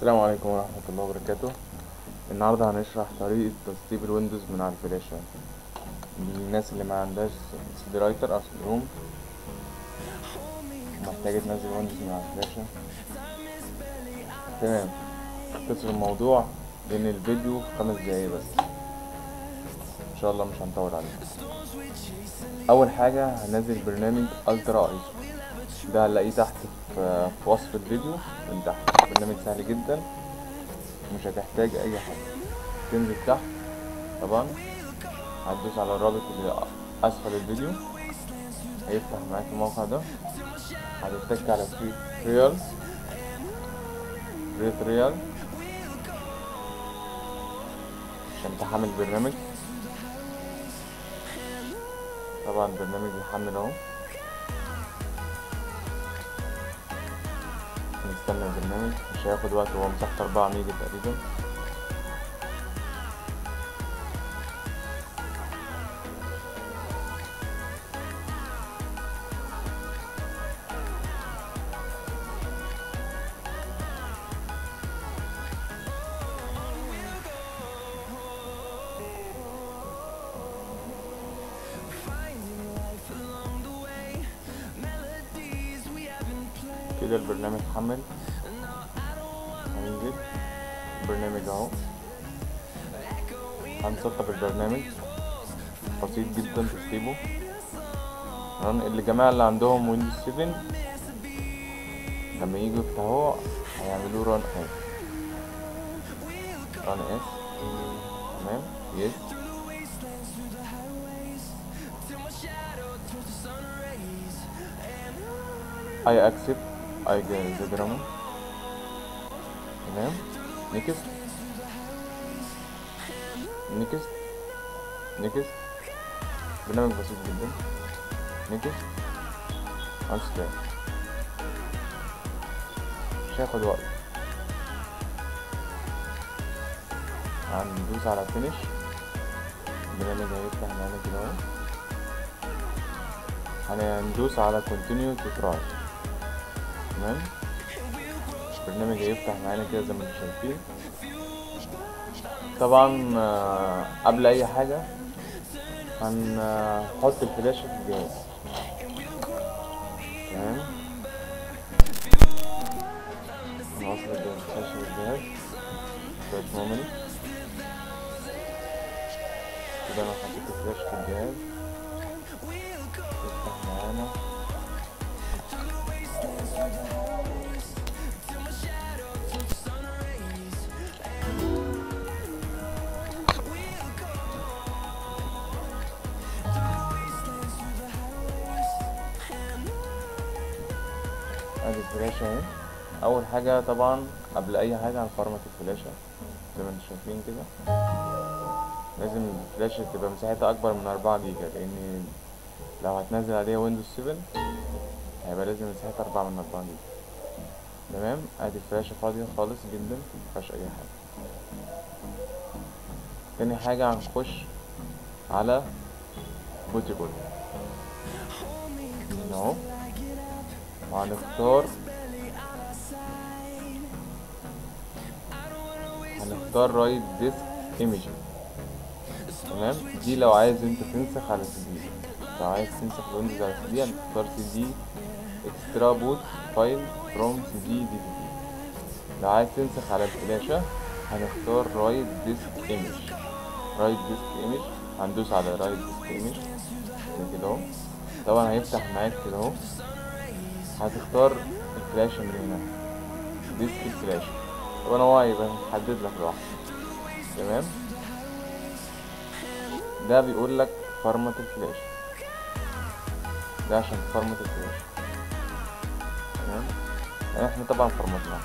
السلام عليكم ورحمة الله وبركاته. النهاردة هنشرح طريقة تسطيب الويندوز من على الفلاشة للناس اللي ما عندهاش سي دي رايتر أو سي دي روم ومحتاجة تنزل ويندوز من على الفلاشة. تمام، اختصر الموضوع لأن الفيديو 5 دقايق بس، إن شاء الله مش هنطول عليه. أول حاجة هننزل برنامج Ultra ISO، ده هنلاقيه تحت في وصف الفيديو من تحت. برنامج سهل جدا مش هتحتاج اي حاجه. تنزل تحت طبعا، هتدوس على الرابط اللي اسفل الفيديو، هيفتح معاك الموقع ده. هتتك على فري تريال، عشان تحمل البرنامج. طبعا البرنامج بيحمل اهو، نستنى البرنامج مش هياخد وقت، هو مساحته 4 ميجا تقريبا. كده البرنامج اتحمل، هننزل البرنامج اهو. هنسطب البرنامج، بسيط جدا تسطيبه. الجماعة اللي عندهم ويندوز 7 لما يجوا يفتحوه هيعملوه ران اس، تمام، يس. اي اكسبت I get the drama. تمام، next next برنامج بسيط جدا. next أنستايل، مش هياخد وقت. هندوس على فينيش، البرنامج هيفتح معانا كده اهو. هندوس على continue to try. تمام، البرنامج هيفتح معانا كده زي ما انتم شايفين. طبعا قبل اي حاجه هنحط الفلاشه في الجهاز. تمام، هنوصل الفلاشه بالجهاز شويه ميموري كده. انا حطيت الفلاشه في الجهاز، يفتح معانا الفلاشة اهي. اول حاجة طبعا قبل اي حاجة هنفرمت الفلاشة زي ما انتم شايفين كده. لازم الفلاشة تبقى مساحتها اكبر من 4 جيجا، لان لو هتنزل عليها ويندوز 7 هيبقى لازم مساحتها 4 من 4 جيجا. تمام، ادي الفلاشة فاضية خالص جدا مفيهاش اي حاجة. تاني حاجة هنخش على بوتيبول من اهو، هنختار رايت ديسك ايميج. تمام، دي لو عايز انت تنسخ على سي دي، لو عايز تنسخ ويندوز على سي دي هنختار سي دي اكسترا بوت فايل فروم سي دي دي دي. لو عايز تنسخ على الفلاشة هنختار رايت ديسك ايميج. هندوس على رايت ديسك ايميج كده اهو. طبعا هيفتح معاك كده اهو، هتختار الفلاشة من هنا ديسك الفلاشة، وانا هو هيبقى هيحدد لك لوحده. تمام، ده بيقول لك فرمت الفلاشة، ده عشان فرمت الفلاشة. تمام، احنا طبعا فرمتناها.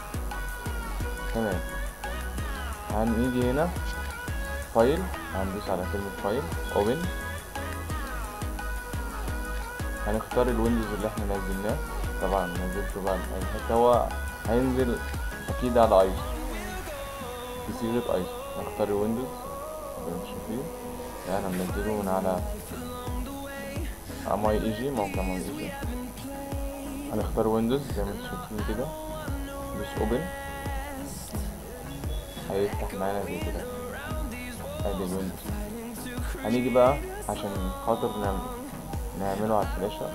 تمام، هنيجي هنا فايل، هندوس على كلمة فايل اوبن، هنختار الويندوز اللي احنا نزلناه. طبعا نزلته بقى حتى هو هينزل اكيد على ايزو، بصيغة ايزو. نختار الويندوز زي ما شايفين، احنا بننزله من على ماي اي جي، موقع ماي اي جي. هنختار ويندوز زي ما انتم شايفين كده، دوس اوبن. هيفتح معانا زي كده. ادي الويندوز. هنيجي بقى عشان خاطر نعمله على الفلاشة،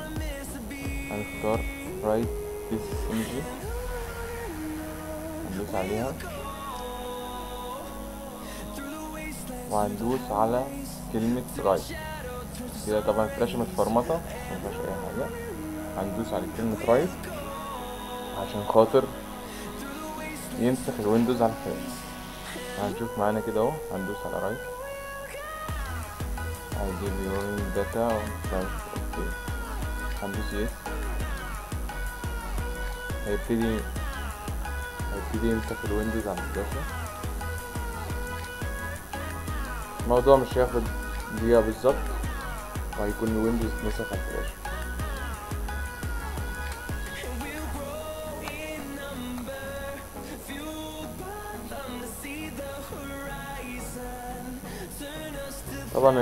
هنختار رايت ديس ايميجي، هندوس عليها وهندوس على كلمة رايت كده. طبعا الفلاشة متفرمطة مفيهاش أي حاجة، هندوس على كلمة رايت عشان خاطر يمسح الويندوز على الفلاش. هنشوف معانا كده اهو، هندوس على رايت هيجيب يورينج داتا وفلاش اوكي، هندوس يس، هيبتدي يمسح الويندوز على الفلاشة. الموضوع مش هياخد دقيقة بالظبط وهيكون الويندوز مسح على الفلاشة. طبعا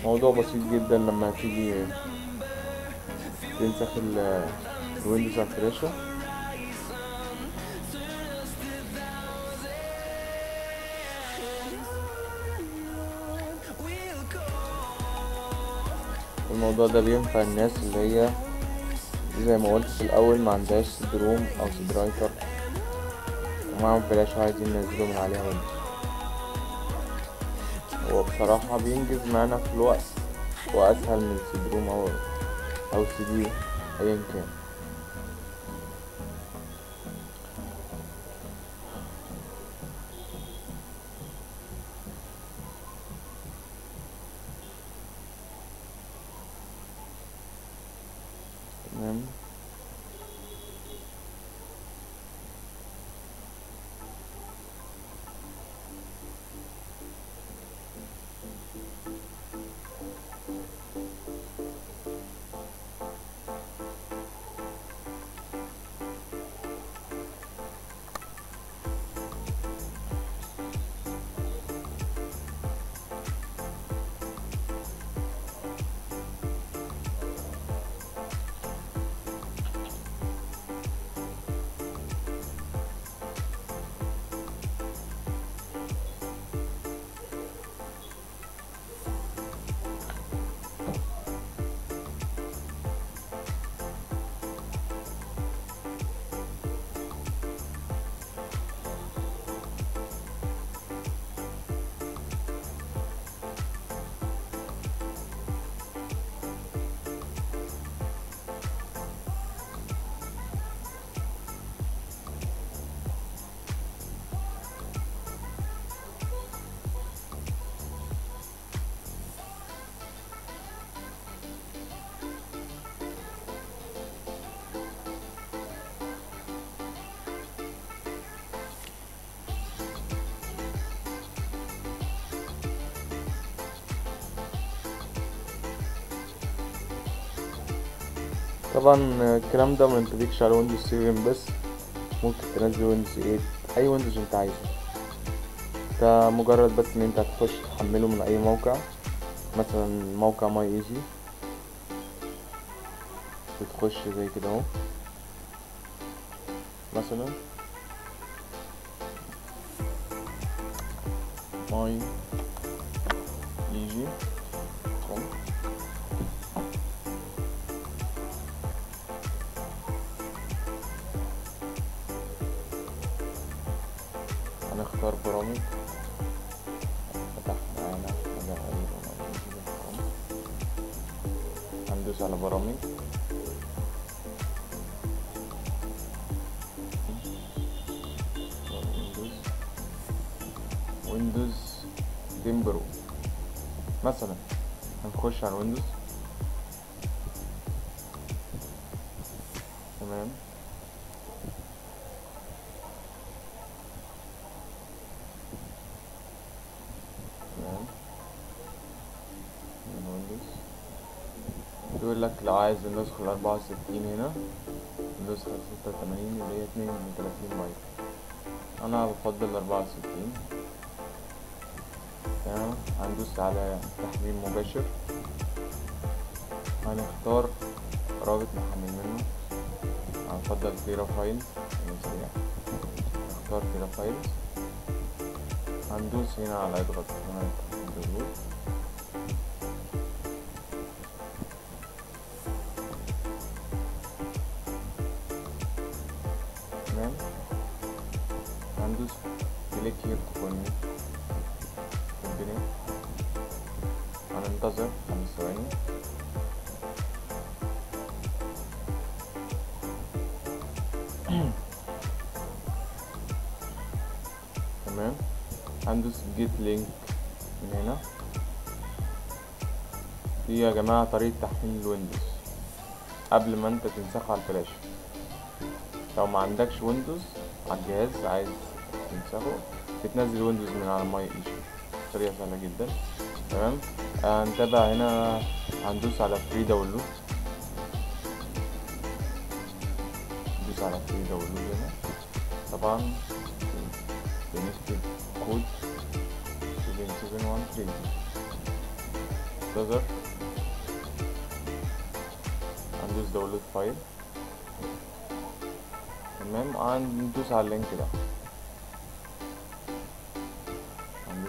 الموضوع بسيط جدا، لما تيجي تمسح الويندوز على الفلاشة الموضوع ده بينفع الناس اللي هي زي ما قلت في الأول ما عندهاش سيد روم أو سيد رايتر ومعهم فلاشة عايزين ينزلوا من عليها ويندوز، وبصراحة بينجز معانا في الوقت وأسهل من سيد روم أو سيدي أيا كان. تمام، طبعا الكلام ده ما ينطبقش على ويندوز 7 بس، ممكن تنزل ويندوز 8، اي ويندوز انت عايزه. ده مجرد بس ان انت هتخش تحمله من اي موقع، مثلا موقع ماي ايجي، بتخش زي كده اهو مثلا ماي ايجي، هنختار برامج فتح معانا حاجة غريبة موجودة، هندوس على برامج ويندوز 10 برو مثلا، هنخش على ويندوز. تمام، بيقول لك لو عايز النسخة 64 هنا، النسخة 86 اللي هي 32 بايت، انا بفضل 64. تمام، هندوس على تحميل مباشر، هنختار رابط نحمل منه، هنفضل تيرا فايل، short the file and do seen like that. تمام هندوس جيت لينك من هنا. دي يا جماعه طريقه تحميل الويندوز قبل ما انت تنسخها على الفلاش. لو ما عندكش ويندوز على الجهاز عايز تنسخه بتنزل ويندوز من على ماي ايجيبت بطريقه سهله جدا. تمام هنتابع هنا هندوس على فري داونلود. ندوس على فري داونلود هنا طبعا بنكتب كود 7713 انتظر هندوس داونلود فايل. تمام هندوس على اللينك ده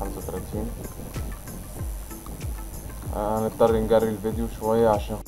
35. هنضطر نجري الفيديو شوية عشان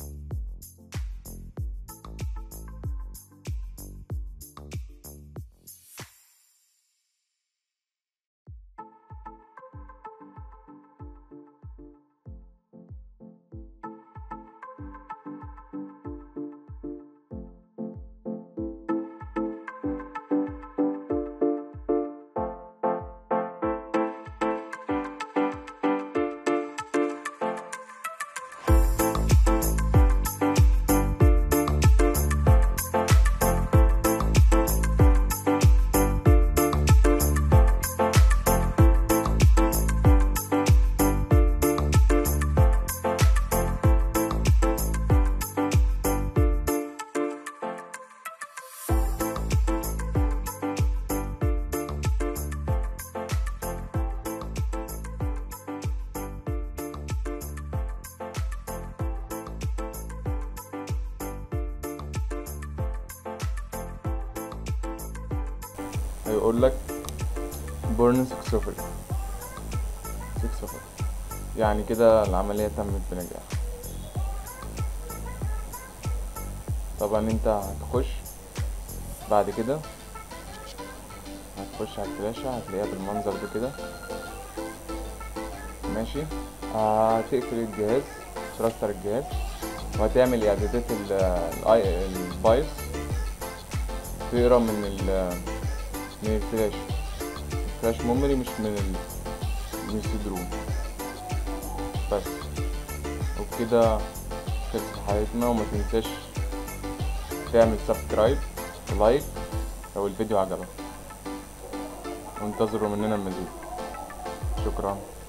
هيقول لك بورن سكسوفل يعني كده العملية تمت بنجاح. طبعا انت هتخش بعد كده هتخش على الفلاشة هتلاقيها بالمنظر ده كده ماشي. هتقفل الجهاز ترستر الجهاز وهتعمل اعدادات البايوس تقرا من الفلاش ميموري مش من السيدروم بس. وبكده خلصت حلقتنا وما تنساش تعمل سبسكرايب ولايك لو الفيديو عجبك وانتظروا مننا المزيد. شكرا.